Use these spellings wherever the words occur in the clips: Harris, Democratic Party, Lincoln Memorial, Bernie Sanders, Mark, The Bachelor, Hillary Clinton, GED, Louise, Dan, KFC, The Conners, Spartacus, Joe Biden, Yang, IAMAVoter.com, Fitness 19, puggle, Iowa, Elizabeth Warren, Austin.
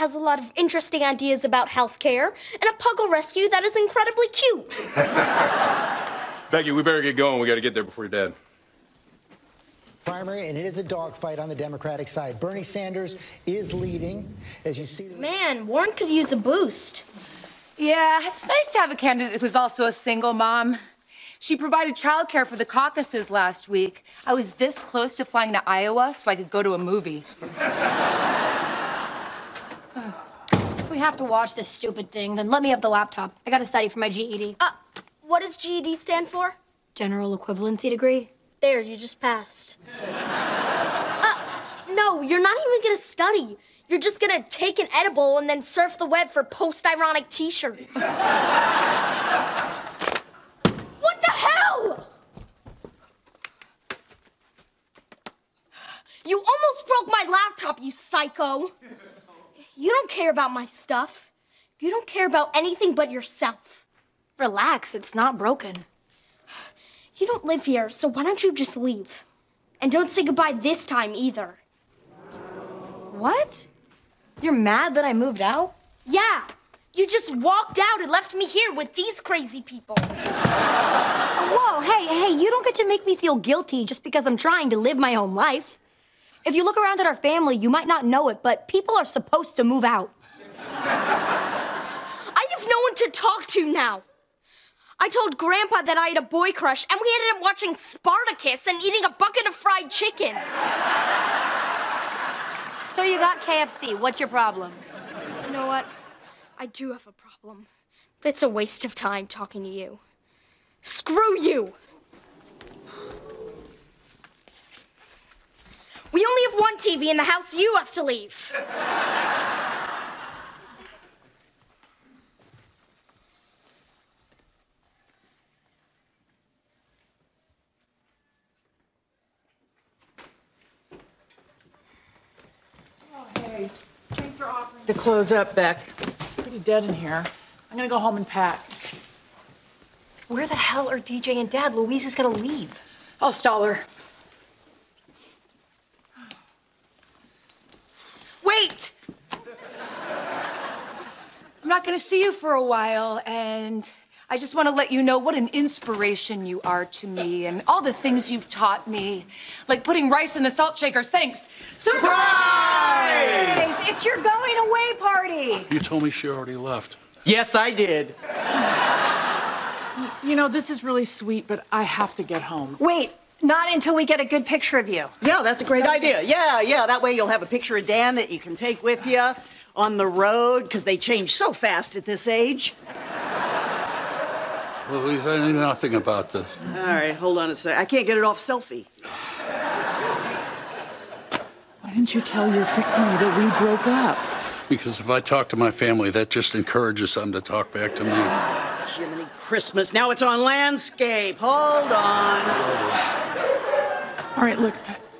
has a lot of interesting ideas about healthcare, and a puggle rescue that is incredibly cute. Becky, we better get going. We got to get there before you're dead. Primary, and it is a dogfight on the Democratic side. Bernie Sanders is leading, as you see. Man, Warren could use a boost. Yeah, it's nice to have a candidate who's also a single mom. She provided childcare for the caucuses last week. I was this close to flying to Iowa so I could go to a movie. If we have to watch this stupid thing, then let me have the laptop. I gotta study for my GED. What does GED stand for? General Equivalency Degree. There, you just passed. No, you're not even gonna study. You're just gonna take an edible and then surf the web for post-ironic t-shirts. What the hell? You almost broke my laptop, you psycho. You don't care about my stuff. You don't care about anything but yourself. Relax, it's not broken. You don't live here, so why don't you just leave? And don't say goodbye this time, either. What? You're mad that I moved out? Yeah. You just walked out and left me here with these crazy people. Whoa, hey, you don't get to make me feel guilty just because I'm trying to live my own life. If you look around at our family, you might not know it, but people are supposed to move out. I have no one to talk to now. I told Grandpa that I had a boy crush, and we ended up watching Spartacus and eating a bucket of fried chicken. So you got KFC. What's your problem? You know what? I do have a problem. But it's a waste of time talking to you. Screw you! We only have one TV in the house. You have to leave. Thanks for offering to close up, Beck. It's pretty dead in here. I'm gonna go home and pack. Where the hell are DJ and Dad? Louise is gonna leave. I'll stall her. Wait! I'm not gonna see you for a while, and I just want to let you know what an inspiration you are to me and all the things you've taught me, like putting rice in the salt shakers. Thanks. Surprise! It's your going away party. You told me she already left. Yes, I did. You know, this is really sweet, but I have to get home. Wait, not until we get a good picture of you. Yeah, that's a great idea. Yeah, that way you'll have a picture of Dan that you can take with you on the road, because they change so fast at this age. Louise, I know nothing about this. All right, hold on a sec. I can't get it off selfie. Why didn't you tell your family that we broke up? Because if I talk to my family, that just encourages them to talk back to me. Jiminy Christmas, now it's on landscape. Hold on. All right, look,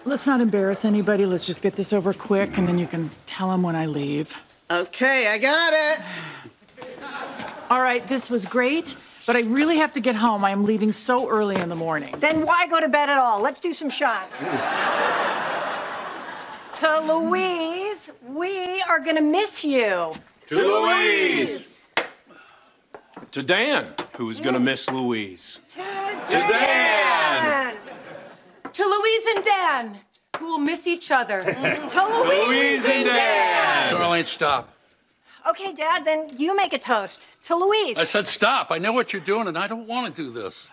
let's not embarrass anybody. Let's just get this over quick, and then you can tell them when I leave. Okay, I got it. All right, this was great. But I really have to get home. I am leaving so early in the morning. Then why go to bed at all? Let's do some shots. To Louise, we are gonna miss you. To Louise. To Dan, who is gonna miss Louise. To Dan. To Louise and Dan, who will miss each other. To Louise and Dan. Darling, stop. Okay, Dad, then you make a toast to Louise. I said stop. I know what you're doing, and I don't want to do this.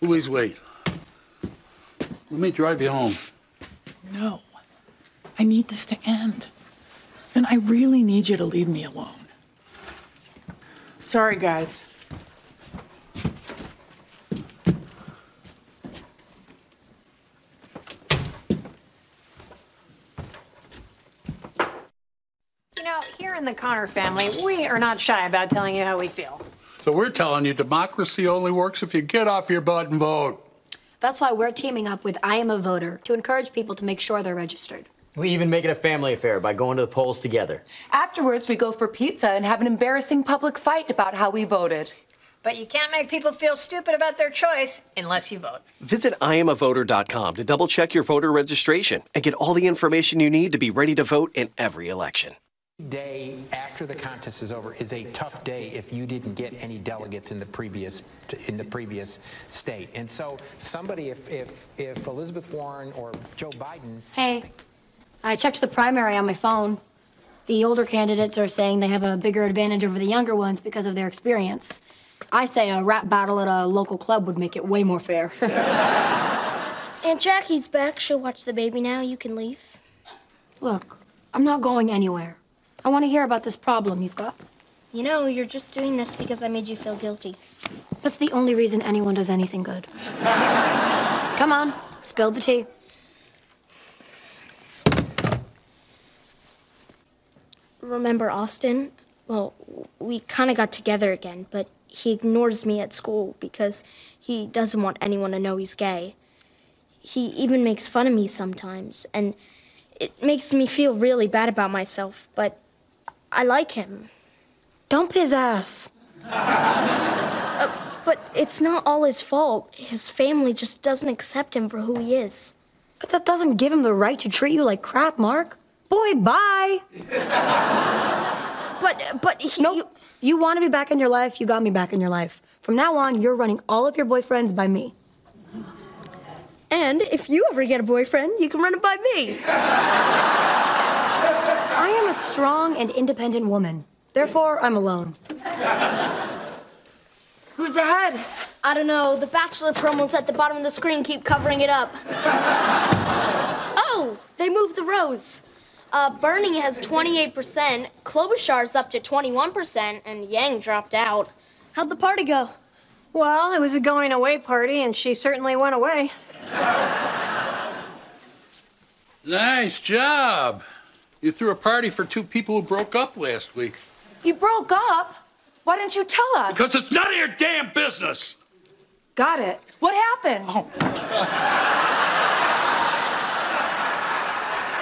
Louise, wait. Let me drive you home. No. I need this to end. And I really need you to leave me alone. Sorry, guys. In the Connor family, we are not shy about telling you how we feel. So we're telling you democracy only works if you get off your butt and vote. That's why we're teaming up with I Am a Voter to encourage people to make sure they're registered. We even make it a family affair by going to the polls together. Afterwards, we go for pizza and have an embarrassing public fight about how we voted. But you can't make people feel stupid about their choice unless you vote. Visit IAMAVoter.com to double-check your voter registration and get all the information you need to be ready to vote in every election. Day after the contest is over is a tough day if you didn't get any delegates in the previous state. And so somebody, if Elizabeth Warren or Joe Biden. Hey, I checked the primary on my phone. The older candidates are saying they have a bigger advantage over the younger ones because of their experience. I say a rap battle at a local club would make it way more fair. Aunt Jackie's back. She'll watch the baby now. You can leave. Look, I'm not going anywhere. I want to hear about this problem you've got. You know, you're just doing this because I made you feel guilty. That's the only reason anyone does anything good. Come on, spill the tea. Remember Austin? Well, we kind of got together again, but he ignores me at school because he doesn't want anyone to know he's gay. He even makes fun of me sometimes, and it makes me feel really bad about myself, but I like him. Dump his ass. But it's not all his fault. His family just doesn't accept him for who he is. But that doesn't give him the right to treat you like crap, Mark. Boy, bye. But he... Nope. You want to be back in your life, you got me back in your life. From now on, you're running all of your boyfriends by me. And if you ever get a boyfriend, you can run it by me. I am a strong and independent woman. Therefore, I'm alone. Who's ahead? I don't know. The Bachelor promos at the bottom of the screen keep covering it up. Oh, they moved the rows. Bernie has 28%, Klobuchar's up to 21%, and Yang dropped out. How'd the party go? Well, it was a going-away party, and she certainly went away. Nice job. You threw a party for two people who broke up last week. You broke up? Why didn't you tell us? Because it's none of your damn business. Got it. What happened? Oh.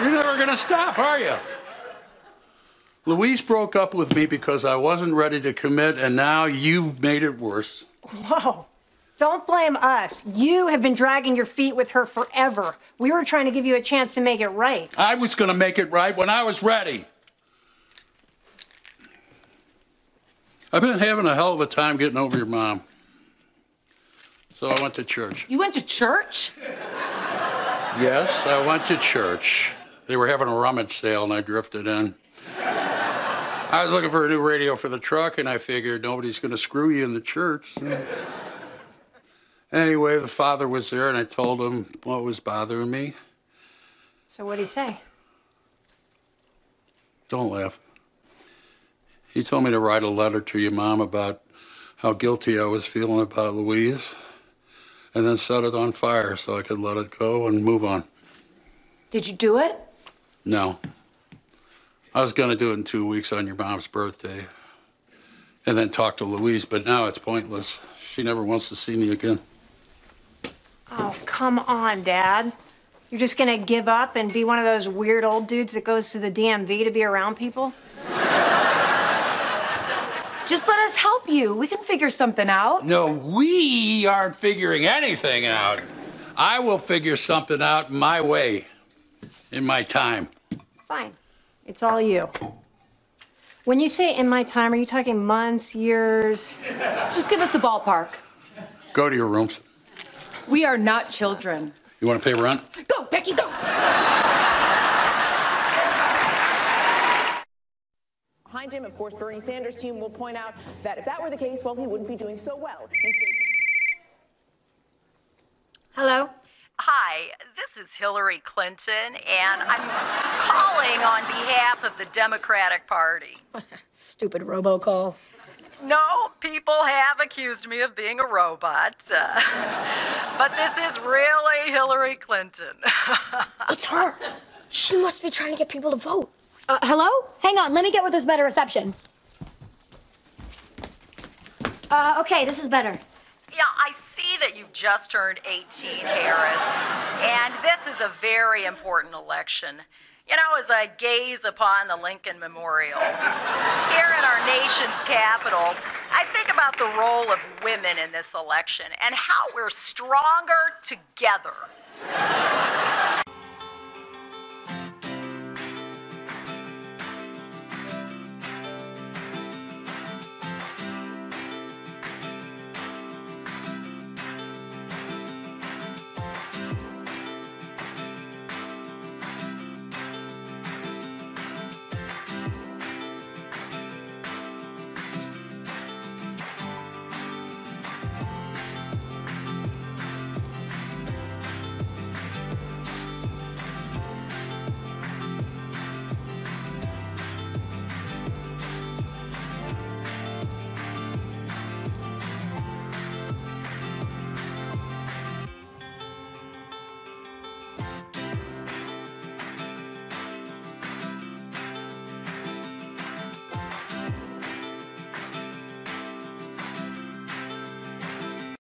You're never gonna stop, are you? Louise broke up with me because I wasn't ready to commit, and now you've made it worse. Whoa. Don't blame us. You have been dragging your feet with her forever. We were trying to give you a chance to make it right. I was going to make it right when I was ready. I've been having a hell of a time getting over your mom. So I went to church. You went to church? Yes, I went to church. They were having a rummage sale and I drifted in. I was looking for a new radio for the truck and I figured nobody's going to screw you in the church. So. Anyway, the father was there, and I told him what was bothering me. So what'd he say? Don't laugh. He told me to write a letter to your mom about how guilty I was feeling about Louise, and then set it on fire so I could let it go and move on. Did you do it? No. I was going to do it in 2 weeks on your mom's birthday, and then talk to Louise, but now it's pointless. She never wants to see me again. Oh, come on, Dad. You're just gonna give up and be one of those weird old dudes that goes to the DMV to be around people? Just let us help you. We can figure something out. No, we aren't figuring anything out. I will figure something out my way, in my time. Fine. It's all you. When you say in my time, are you talking months, years? Just give us a ballpark. Go to your rooms. We are not children. You want to pay rent? Go, Becky, go! Behind him, of course, Bernie Sanders' team will point out that if that were the case, well, he wouldn't be doing so well. Hello? Hi, this is Hillary Clinton, and I'm calling on behalf of the Democratic Party. Stupid robocall. No, people have accused me of being a robot, but this is really Hillary Clinton. It's her. She must be trying to get people to vote. Hello? Hang on, let me get where there's better reception. Okay, this is better. Yeah, I see that you've just turned 18, Harris, and this is a very important election. You know, as I gaze upon the Lincoln Memorial, here in our nation's capital, I think about the role of women in this election and how we're stronger together.